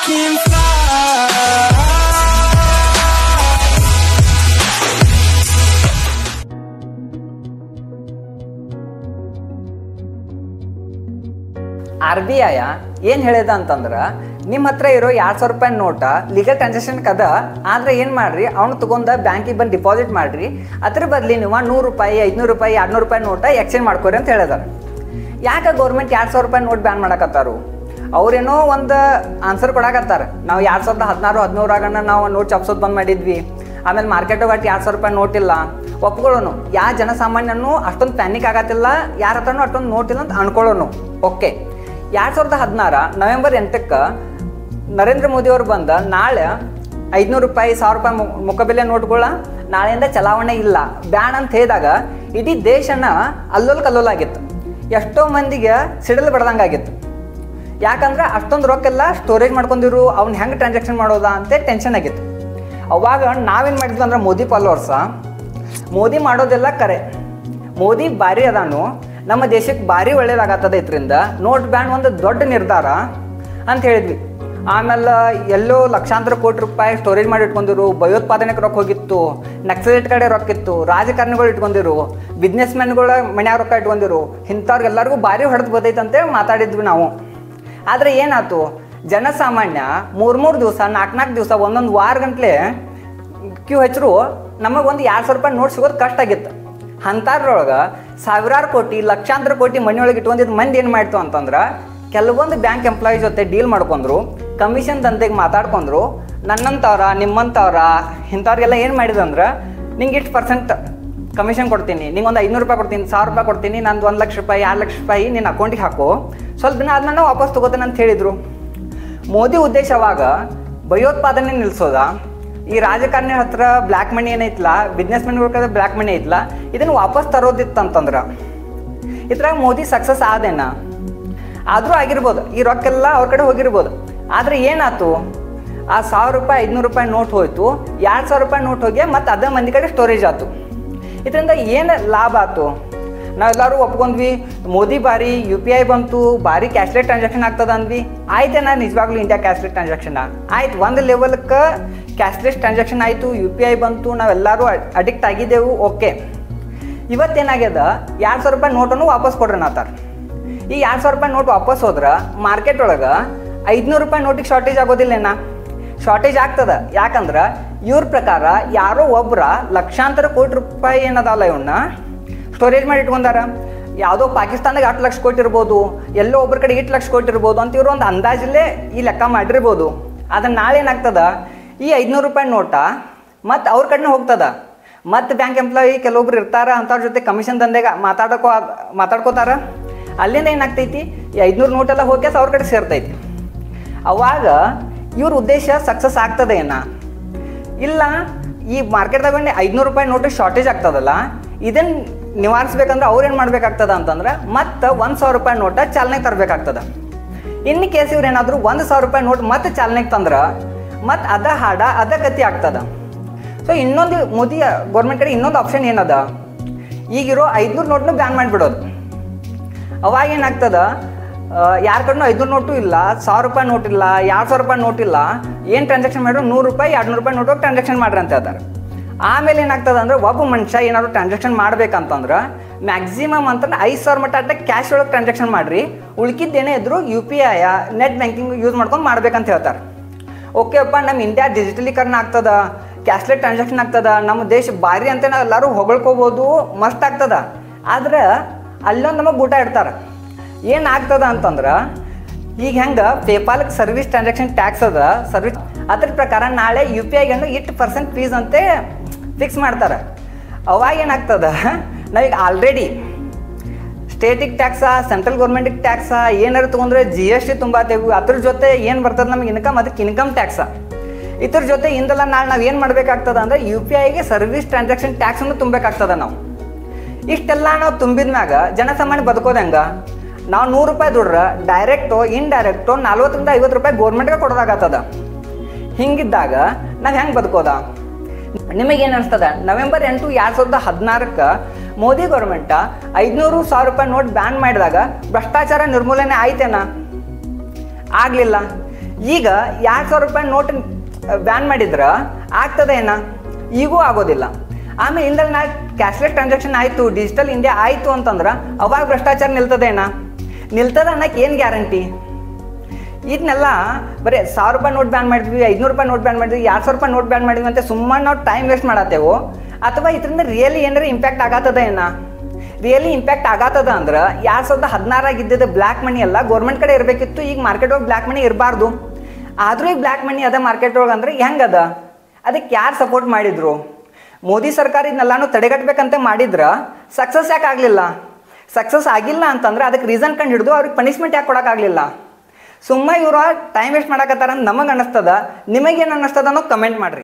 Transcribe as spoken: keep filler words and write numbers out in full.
back inside. R B I ಏನ್ ಹೇಳಿದ ಅಂತಂದ್ರ ನಿಮ್ಮ ಹತ್ರ ಇರೋ ಎರಡು ಸಾವಿರ ರೂಪಾಯಿ ನೋಟ ಲೀಗಲ್ ಟ್ರಾನ್ಸಾಕ್ಷನ್ ಕದ ಆದ್ರೆ ಏನು ಮಾಡ್ರಿ ಅವನು ತಗೊಂಡ ಬ್ಯಾಂಕಿಗೆ ಬಂದು ಡಿಪಾಸಿಟ್ ಮಾಡ್ರಿ ಅದರ ಬದಲಿ ನೀವು ನೂರು ರೂಪಾಯಿ ಐನೂರು ರೂಪಾಯಿ ಆರುನೂರು ರೂಪಾಯಿ ನೋಟ ಎಕ್ಸ್ಚೇಂಜ್ ಮಾಡ್ಕೋರಿ ಅಂತ ಹೇಳಿದಾರೆ. ಯಾಕ ಗವರ್ನಮೆಂಟ್ ಎರಡು ಸಾವಿರ ರೂಪಾಯಿ ನೋಟ್ ಬ್ಯಾನ್ ಮಾಡಕತ್ತಾರು? ಅವರೇನೋ ಒಂದು ಆನ್ಸರ್ ಕೊಡಕತ್ತಾರೆ, ನಾವು ಎರಡು ಸಾವಿರದ ಹದಿನಾರು ಹದಿನೇಳು ಆಗಣ್ಣ ನಾವು ನೋಟ್ ಚಾಪ್ಸೋದು ಬಂದ್ ಮಾಡಿದ್ವಿ, ಆಮೇಲೆ ಮಾರ್ಕೆಟ್ ಒಟ್ಟು ಎರಡು ಸಾವಿರ ರೂಪಾಯಿ ನೋಟ್ ಇಲ್ಲ. ಒಪ್ಕೊಳ್ಳೋನು, ಯಾವ ಜನಸಾಮಾನ್ಯನೂ ಅಷ್ಟೊಂದು ಪ್ಯಾನಿಕ್ ಆಗತ್ತಿಲ್ಲ, ಯಾರ ಹತ್ರನೂ ಅಷ್ಟೊಂದು ನೋಟ್ ಇಲ್ಲ ಅಂತ ಅನ್ಕೊಳ್ಳೋನು. ಓಕೆ, ಎರಡು ಸಾವಿರದ ಹದಿನಾರ ನವೆಂಬರ್ ಎಂಟಕ್ಕೆ ನರೇಂದ್ರ ಮೋದಿಯವರು ಬಂದ ನಾಳೆ ಐದುನೂರು ರೂಪಾಯಿ ಸಾವಿರ ರೂಪಾಯಿ ಮುಖಬೆಲೆ ನೋಟ್ಗಳ ನಾಳೆಯಿಂದ ಚಲಾವಣೆ ಇಲ್ಲ ಬ್ಯಾನ್ ಅಂತ ಹೇಳಿದಾಗ ಇಡೀ ದೇಶನ ಅಲ್ಲೋಲ್ ಕಲ್ಲೋಲಾಗಿತ್ತು, ಎಷ್ಟೋ ಮಂದಿಗೆ ಸಿಡಲು ಬಡ್ದಂಗಾಗಿತ್ತು. ಯಾಕಂದ್ರೆ ಅಷ್ಟೊಂದು ರೊಕ್ಕೆಲ್ಲ ಸ್ಟೋರೇಜ್ ಮಾಡ್ಕೊಂಡಿರು, ಅವ್ನು ಹೆಂಗೆ ಟ್ರಾನ್ಸಾಕ್ಷನ್ ಮಾಡೋದಾ ಅಂತ ಟೆನ್ಷನ್ ಆಗಿತ್ತು. ಅವಾಗ ನಾವೇನು ಮಾಡಿದ್ವಿ ಅಂದ್ರೆ ಮೋದಿ ಫಾಲೋವರ್ಸ, ಮೋದಿ ಮಾಡೋದೆಲ್ಲ ಕರೆ, ಮೋದಿ ಭಾರಿ ಅದಾನು, ನಮ್ಮ ದೇಶಕ್ಕೆ ಭಾರಿ ಒಳ್ಳೇದಾಗತ್ತದ, ಇದರಿಂದ ನೋಟ್ ಬ್ಯಾನ್ ಒಂದು ದೊಡ್ಡ ನಿರ್ಧಾರ ಅಂತ ಹೇಳಿದ್ವಿ. ಆಮೇಲೆ ಎಲ್ಲೋ ಲಕ್ಷಾಂತರ ಕೋಟಿ ರೂಪಾಯಿ ಸ್ಟೋರೇಜ್ ಮಾಡಿ ಇಟ್ಕೊಂಡಿರು, ಭಯೋತ್ಪಾದನೆಗೆ ರೊಕ್ಕ ಹೋಗಿತ್ತು, ನಕ್ಸಲೇಟ್ ಕಡೆ ರೊಕ್ಕ ಇತ್ತು, ರಾಜಕಾರಣಿಗಳು ಇಟ್ಕೊಂಡಿರು, ಬಿಸ್ನೆಸ್ ಮ್ಯಾನ್ಗಳ ಮನ್ಯಾಗ ರೊಕ್ಕ ಇಟ್ಕೊಂಡಿರು, ಇಂಥವ್ರಿಗೆಲ್ಲರಿಗೂ ಭಾರಿ ಹೊಡೆದು ಬದೈತೆ ಅಂತೇಳಿ ಮಾತಾಡಿದ್ವಿ ನಾವು. ಆದರೆ ಏನಾಯ್ತು, ಜನಸಾಮಾನ್ಯ ಮೂರು ಮೂರು ದಿವಸ ನಾಲ್ಕು ನಾಲ್ಕು ದಿವಸ ಒಂದೊಂದು ವಾರ ಗಂಟಲೆ ಕ್ಯೂ ಹೆಚ್ಚರು, ನಮಗೊಂದು ಎರಡು ಸಾವಿರ ರೂಪಾಯಿ ನೋಟ್ ಸಿಗೋದು ಕಷ್ಟ ಆಗಿತ್ತು. ಅಂಥದ್ರೊಳಗೆ ಸಾವಿರಾರು ಕೋಟಿ ಲಕ್ಷಾಂತರ ಕೋಟಿ ಮನೆಯೊಳಗೆ ಇಟ್ಕೊಂಡಿದ್ದು ಮಂದಿ ಏನು ಮಾಡ್ತು ಅಂತಂದ್ರೆ, ಕೆಲವೊಂದು ಬ್ಯಾಂಕ್ ಎಂಪ್ಲಾಯಿ ಜೊತೆ ಡೀಲ್ ಮಾಡ್ಕೊಂಡ್ರು, ಕಮಿಷನ್ ದಂಧೆಗೆ ಮಾತಾಡ್ಕೊಂಡ್ರು. ನನ್ನಂಥವ್ರ ನಿಮ್ಮಂಥವ್ರ ಇಂಥವ್ರಿಗೆಲ್ಲ ಏನು ಮಾಡಿದಂದ್ರೆ, ನಿಂಗೆ ಇಷ್ಟು ಪರ್ಸೆಂಟ್ ಕಮಿಷನ್ ಕೊಡ್ತೀನಿ, ನಿಂಗೆ ಒಂದು ಐನೂರು ರೂಪಾಯಿ ಕೊಡ್ತೀನಿ, ಸಾವಿರ ರೂಪಾಯಿ ಕೊಡ್ತೀನಿ, ನಂದು ಒಂದು ಲಕ್ಷ ರೂಪಾಯಿ ಎರಡು ಲಕ್ಷ ರೂಪಾಯಿ ನಿನ್ನ ಅಕೌಂಟಿಗೆ ಹಾಕು, ಸ್ವಲ್ಪ ದಿನ ಅದನ್ನ ವಾಪಸ್ ತೊಗೋತೇನೆ ಅಂತ ಹೇಳಿದರು. ಮೋದಿ ಉದ್ದೇಶವಾಗ ಭಯೋತ್ಪಾದನೆ ನಿಲ್ಲಿಸೋದ, ಈ ರಾಜಕಾರಣಿ ಹತ್ರ ಬ್ಲ್ಯಾಕ್ ಮನಿ ಏನೈತಲ್ಲ, ಬಿಸ್ನೆಸ್ ಮ್ಯಾನ್ಗಳ ಹತ್ರ ಬ್ಲ್ಯಾಕ್ ಮನಿ ಐತಲ್ಲ, ಇದನ್ನು ವಾಪಸ್ ತರೋದಿತ್ತಂತಂದ್ರೆ ಇದ್ರಾಗ ಮೋದಿ ಸಕ್ಸಸ್ ಆದೇನಾ? ಆದರೂ ಆಗಿರ್ಬೋದು, ಈ ರೊಕ್ಕೆಲ್ಲ ಅವ್ರ ಕಡೆ ಹೋಗಿರ್ಬೋದು. ಆದರೆ ಏನಾಯ್ತು, ಆ ಸಾವಿರ ರೂಪಾಯಿ ಐದುನೂರು ರೂಪಾಯಿ ನೋಟ್ ಹೋಯಿತು, ಎರಡು ಸಾವಿರ ರೂಪಾಯಿ ನೋಟ್ ಹೋಗಿ ಮತ್ತು ಅದೇ ಮಂದಿ ಕಡೆ ಸ್ಟೋರೇಜ್ ಆಯ್ತು. ಇದರಿಂದ ಏನು ಲಾಭ ಆಯ್ತು? ನಾವೆಲ್ಲರೂ ಒಪ್ಕೊಂಡ್ವಿ, ಮೋದಿ ಬಾರಿ ಯು ಪಿ ಐ ಬಂತು, ಭಾರಿ ಕ್ಯಾಶ್ಲೆಸ್ ಟ್ರಾನ್ಸಾಕ್ಷನ್ ಆಗ್ತದ ಅಂದ್ವಿ. ಆಯ್ತೇನಾ ನಿಜವಾಗ್ಲೂ ಇಂಡಿಯಾ ಕ್ಯಾಶ್ಲೆಸ್ ಟ್ರಾನ್ಸಾಕ್ಷನ್ನ ಆಯ್ತು, ಒಂದು ಲೆವೆಲ್ಗೆ ಕ್ಯಾಶ್ಲೆಸ್ ಟ್ರಾನ್ಸಾಕ್ಷನ್ ಆಯಿತು, ಯು ಪಿ ಐ ಬಂತು, ನಾವೆಲ್ಲರೂ ಅಡಿಕ್ಟ್ ಆಗಿದ್ದೆವು. ಓಕೆ, ಇವತ್ತೇನಾಗ್ಯದ, ಎರಡು ಸಾವಿರ ರೂಪಾಯಿ ನೋಟನ್ನು ವಾಪಸ್ ಕೊಡ್ರಿ ನಾತಾರೆ. ಈ ಎರಡು ಸಾವಿರ ರೂಪಾಯಿ ನೋಟ್ ವಾಪಸ್ ಹೋದ್ರೆ ಮಾರ್ಕೆಟ್ ಒಳಗೆ ಐದುನೂರು ರೂಪಾಯಿ ನೋಟಿಗೆ ಶಾರ್ಟೇಜ್ ಆಗೋದಿಲ್ಲೇನಾ? ಶಾರ್ಟೇಜ್ ಆಗ್ತದೆ. ಯಾಕಂದ್ರೆ ಇವ್ರ ಪ್ರಕಾರ ಯಾರೋ ಒಬ್ಬರ ಲಕ್ಷಾಂತರ ಕೋಟಿ ರೂಪಾಯಿ ಏನದಲ್ಲ ಇವನ್ನ ಸ್ಟೋರೇಜ್ ಮಾಡಿ ಇಟ್ಕೊಂಡಾರ. ಯಾವುದೋ ಪಾಕಿಸ್ತಾನದಾಗ ಎಂಟು ಲಕ್ಷ ಕೋಟಿ ಇರ್ಬೋದು, ಎಲ್ಲೋ ಒಬ್ಬರ ಕಡೆ ಎಂಟು ಲಕ್ಷ ಕೋಟಿ ಇರ್ಬೋದು ಅಂತ ಇವರು ಒಂದು ಅಂದಾಜಲ್ಲೇ ಈ ಲೆಕ್ಕ ಮಾಡಿರ್ಬೋದು. ಅದನ್ನು ನಾಳೆ ಏನಾಗ್ತದೆ, ಈ ಐದುನೂರು ರೂಪಾಯಿ ನೋಟ ಮತ್ತು ಅವ್ರ ಕಡೆನೇ ಹೋಗ್ತದೆ. ಮತ್ತು ಬ್ಯಾಂಕ್ ಎಂಪ್ಲಾಯಿ ಕೆಲವೊಬ್ರು ಇರ್ತಾರೆ, ಅಂಥವ್ರ ಜೊತೆ ಕಮಿಷನ್ ದಂಧೆಗೆ ಮಾತಾಡಕೋ ಮಾತಾಡ್ಕೋತಾರೆ. ಅಲ್ಲಿಂದ ಏನಾಗ್ತೈತಿ, ಈ ಐದುನೂರು ನೋಟೆಲ್ಲ ಹೋಗ್ಯಾಸ ಅವ್ರ ಕಡೆ ಸೇರ್ತೈತಿ. ಅವಾಗ ಇವ್ರ ಉದ್ದೇಶ ಸಕ್ಸಸ್ ಆಗ್ತದೆ ಏನಾ? ಇಲ್ಲ, ಈ ಮಾರ್ಕೆಟ್ದಾಗ ಐದುನೂರು ರೂಪಾಯಿ ನೋಟಿಗೆ ಶಾರ್ಟೇಜ್ ಆಗ್ತದಲ್ಲ, ಇದನ್ನು ನಿವಾರಿಸ್ಬೇಕಂದ್ರೆ ಅವ್ರೇನು ಮಾಡಬೇಕಾಗ್ತದೆ ಅಂತಂದ್ರೆ ಮತ್ತು ಒಂದು ಸಾವಿರ ರೂಪಾಯಿ ನೋಟ ಚಾಲನೆಗೆ ತರಬೇಕಾಗ್ತದೆ. ಇನ್ನು ಕೇಸ್ ಇವ್ರು ಏನಾದರೂ ಒಂದು ಸಾವಿರ ರೂಪಾಯಿ ನೋಟ್ ಮತ್ತೆ ಚಾಲನೆಗೆ ತಂದ್ರೆ ಮತ್ತು ಅದ ಹಾಡ ಅದ ಗತಿ ಆಗ್ತದೆ. ಸೊ ಇನ್ನೊಂದು ಮೋದಿ ಗೌರ್ಮೆಂಟ್ ಕಡೆ ಇನ್ನೊಂದು ಆಪ್ಷನ್ ಏನದ, ಈಗಿರೋ ಐದುನೂರು ನೋಟ್ನು ಬ್ಯಾನ್ ಮಾಡಿಬಿಡೋದು. ಅವಾಗ ಏನಾಗ್ತದೆ, ಯಾರ ಕಡೆನೂ ಐದುನೂರು ನೋಟು ಇಲ್ಲ, ಸಾವಿರ ರೂಪಾಯಿ ನೋಟ್ ಇಲ್ಲ, ಎರಡು ಸಾವಿರ ರೂಪಾಯಿ ನೋಟ್ ಇಲ್ಲ, ಏನು ಟ್ರಾನ್ಸಾಕ್ಷನ್ ಮಾಡಿದ್ರು ನೂರು ರೂಪಾಯಿ ಎರಡು ನೂರು ರೂಪಾಯಿ ನೋಟ್ ಹೋಗಿ ಟ್ರಾನ್ಸಾಕ್ಷನ್ ಮಾಡ್ರಿ ಅಂತ ಹೇಳ್ತಾರೆ. ಆಮೇಲೆ ಏನಾಗ್ತದೆ ಅಂದರೆ, ಒಬ್ಬ ಮನುಷ್ಯ ಏನಾದರೂ ಟ್ರಾನ್ಸಾಕ್ಷನ್ ಮಾಡ್ಬೇಕಂತಂದ್ರೆ ಮ್ಯಾಕ್ಸಿಮಮ್ ಅಂತ ಐದು ಸಾವಿರ ಮಟ್ಟ ಅಟ್ಟ ಕ್ಯಾಶ್ ಒಳಗೆ ಟ್ರಾನ್ಸಾಕ್ಷನ್ ಮಾಡಿರಿ, ಉಳ್ಕಿದ್ದೇನೇ ಇದ್ದರೂ U P I net banking use ಮಾಡ್ಕೊಂಡು ಮಾಡ್ಬೇಕಂತ ಹೇಳ್ತಾರೆ. ಓಕೆ ಅಪ್ಪ, ನಮ್ಮ ಇಂಡಿಯಾ ಡಿಜಿಟಲೀಕರಣ ಆಗ್ತದೆ, ಕ್ಯಾಶ್ಲೆಸ್ ಟ್ರಾನ್ಸಾಕ್ಷನ್ ಆಗ್ತದೆ, ನಮ್ಮ ದೇಶ ಭಾರಿ ಅಂತ ನಾವು ಎಲ್ಲರೂ ಹೊಗಳ್ಕೋಬೋದು, ಮಸ್ತ್ ಆಗ್ತದೆ. ಆದರೆ ಅಲ್ಲೊಂದು ನಮಗೆ ಗೂಟ ಇಡ್ತಾರೆ, ಏನಾಗ್ತದೆ ಅಂತಂದ್ರೆ ಈಗ ಹೆಂಗೆ ಪೇಪಾಲ್ಗೆ ಸರ್ವಿಸ್ ಟ್ರಾನ್ಸಾಕ್ಷನ್ ಟ್ಯಾಕ್ಸ್ ಅದ, ಸರ್ವಿಸ್ ಅದ್ರ ಪ್ರಕಾರ ನಾಳೆ ಯು ಪಿ ಐಗೆ ಇಷ್ಟು ಪರ್ಸೆಂಟ್ ಫೀಸ್ ಅಂತೆ ಫಿಕ್ಸ್ ಮಾಡ್ತಾರೆ. ಅವಾಗ ಏನಾಗ್ತದೆ, ನಾವೀಗ ಆಲ್ರೆಡಿ ಸ್ಟೇಟಿಗೆ ಟ್ಯಾಕ್ಸ, ಸೆಂಟ್ರಲ್ ಗೌರ್ಮೆಂಟಿಗೆ ಟ್ಯಾಕ್ಸ, ಏನಾರು ತೊಗೊಂಡ್ರೆ ಜಿ ಎಸ್ ಟಿ ತುಂಬ ತೆಗೆವು, ಅದ್ರ ಜೊತೆ ಏನು ಬರ್ತದೆ ನಮಗೆ ಇನ್ಕಮ್, ಅದಕ್ಕೆ ಇನ್ಕಮ್ ಟ್ಯಾಕ್ಸ, ಇದ್ರ ಜೊತೆ ಇಂದಲ್ಲ ನಾಳೆ ನಾವು ಏನು ಮಾಡಬೇಕಾಗ್ತದೆ ಅಂದರೆ ಯು ಪಿ ಐಗೆ ಸರ್ವಿಸ್ ಟ್ರಾನ್ಸಾಕ್ಷನ್ ಟ್ಯಾಕ್ಸನ್ನು ತುಂಬಬೇಕಾಗ್ತದೆ. ನಾವು ಇಷ್ಟೆಲ್ಲ ನಾವು ತುಂಬಿದ್ಮ್ಯಾಗ ಜನಸಾಮಾನ್ಯ ಬದುಕೋದು ಹೆಂಗೆ? ನಾವು ನೂರು ರೂಪಾಯಿ ದುಡ್ರೆ ಡೈರೆಕ್ಟು ಇನ್ಡೈರೆಕ್ಟು ನಲ್ವತ್ತರಿಂದ ಐವತ್ತು ರೂಪಾಯಿ ಗೌರ್ಮೆಂಟ್ಗೆ ಕೊಡೋದಾಗತ್ತದ. ಹಿಂಗಿದ್ದಾಗ ನಾವು ಹೆಂಗೆ ಬದುಕೋದ? ನಿಮಗೇನು ಅನಿಸ್ತದ? ನವೆಂಬರ್ ಎಂಟು ಎರಡು ಸಾವಿರದ ಹದಿನಾರಕ್ಕೆ ಮೋದಿ ಗೌರ್ಮೆಂಟ ಐದುನೂರು ಸಾವಿರ ರೂಪಾಯಿ ನೋಟ್ ಬ್ಯಾನ್ ಮಾಡಿದಾಗ ಭ್ರಷ್ಟಾಚಾರ ನಿರ್ಮೂಲನೆ ಆಯ್ತೇನಾ? ಆಗಲಿಲ್ಲ. ಈಗ ಎರಡು ಸಾವಿರ ರೂಪಾಯಿ ನೋಟ್ ಬ್ಯಾನ್ ಮಾಡಿದ್ರ ಆಗ್ತದೆ ಏನ? ಈಗೂ ಆಗೋದಿಲ್ಲ. ಆಮೇಲೆ ಇಂದಲ್ಲಿ ನಾ ಕ್ಯಾಶ್ಲೆಸ್ ಟ್ರಾನ್ಸಾಕ್ಷನ್ ಆಯಿತು, ಡಿಜಿಟಲ್ ಇಂಡಿಯಾ ಆಯಿತು ಅಂತಂದ್ರೆ ಅವಾಗ ಭ್ರಷ್ಟಾಚಾರ ನಿಲ್ತದೇನಾ? ನಿಲ್ತದ ಅನ್ನಕ್ಕೆ ಏನು ಗ್ಯಾರಂಟಿ? ಇದನ್ನೆಲ್ಲ ಬರೀ ಸಾವಿರ ರೂಪಾಯಿ ನೋಟ್ ಬ್ಯಾನ್ ಮಾಡಿದ್ವಿ, ಐದುನೂರು ರೂಪಾಯಿ ನೋಟ್ ಬ್ಯಾನ್ ಮಾಡಿದ್ವಿ, ಎರಡು ಸಾವಿರ ರೂಪಾಯಿ ನೋಟ್ ಬ್ಯಾನ್ ಮಾಡಿದ್ವಿ ಅಂತ ಸುಮ್ಮನೆ ನಾವು ಟೈಮ್ ವೇಸ್ಟ್ ಮಾಡತ್ತೇವೋ ಅಥವಾ ಇದರಿಂದ ರಿಯಲಿ ಏನಾರ ಇಂಪ್ಯಾಕ್ಟ್ ಆಗತ್ತದ ಏನ? ರಿಯಲಿ ಇಂಪ್ಯಾಕ್ಟ್ ಆಗತ್ತದ ಅಂದ್ರೆ ಎರಡು ಸಾವಿರದ ಹದಿನಾರಾಗಿದ್ದ ಬ್ಲ್ಯಾಕ್ ಮನಿ ಎಲ್ಲ ಗೌರ್ಮೆಂಟ್ ಕಡೆ ಇರಬೇಕಿತ್ತು. ಈಗ ಮಾರ್ಕೆಟ್ ಒಳಗೆ ಬ್ಲ್ಯಾಕ್ ಮನಿ ಇರಬಾರ್ದು, ಆದರೂ ಈಗ ಬ್ಲ್ಯಾಕ್ ಮನಿ ಅದ ಮಾರ್ಕೆಟ್ ಒಳಗೆ ಅಂದರೆ ಹೆಂಗದ? ಅದಕ್ಕೆ ಯಾರು ಸಪೋರ್ಟ್ ಮಾಡಿದರು? ಮೋದಿ ಸರ್ಕಾರ ಇದನ್ನೆಲ್ಲಾನು ತಡೆಗಟ್ಟಬೇಕಂತ ಮಾಡಿದ್ರೆ ಸಕ್ಸಸ್ ಯಾಕೆ ಆಗಲಿಲ್ಲ? ಸಕ್ಸಸ್ ಆಗಿಲ್ಲ ಅಂತಂದ್ರೆ ಅದಕ್ಕೆ ರೀಸನ್ ಕಂಡು ಹಿಡಿದು ಅವ್ರಿಗೆ ಪನಿಷ್ಮೆಂಟ್ ಯಾಕೆ ಕೊಡೋಕ್ಕಾಗಲಿಲ್ಲ? ಸುಮ್ಮನೆ ಇವರು ಟೈಮ್ ವೇಸ್ಟ್ ಮಾಡಕತ್ತಾರ ಅಂತ ನಮಗೆ ಅನ್ನಿಸ್ತದ. ನಿಮಗೇನು ಅನ್ನಿಸ್ತದ ಅನ್ನೋ ಕಮೆಂಟ್ ಮಾಡಿರಿ.